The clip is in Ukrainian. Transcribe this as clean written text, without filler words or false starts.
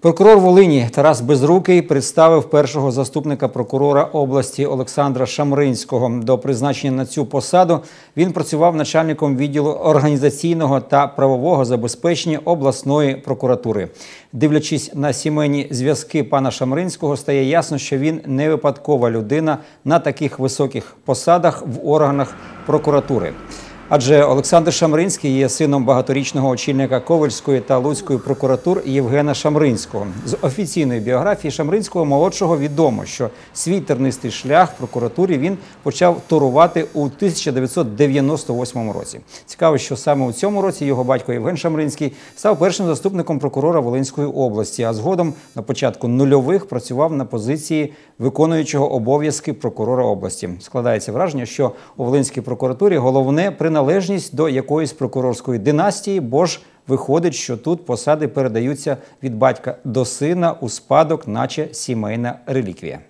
Прокурор Волині Тарас Безрукий представив першого заступника прокурора області Олександра Шамринського. До призначення на цю посаду він працював начальником відділу організаційного та правового забезпечення обласної прокуратури. Дивлячись на сімейні зв'язки пана Шамринського, стає ясно, що він не випадкова людина на таких високих посадах в органах прокуратури. Адже Олександр Шамринський є сином багаторічного очільника Ковельської та Луцької прокуратур Євгена Шамринського. З офіційної біографії Шамринського-молодшого відомо, що свій тернистий шлях в прокуратурі він почав турувати у 1998 році. Цікаво, що саме у цьому році його батько Євген Шамринський став першим заступником прокурора Волинської області, а згодом на початку нульових працював на позиції виконуючого обов'язки прокурора області. Складається враження, що у Волинській прокуратурі головне приналежність до якоїсь прокурорської династії, бо ж виходить, що тут посади передаються від батька до сина у спадок, наче сімейна реліквія.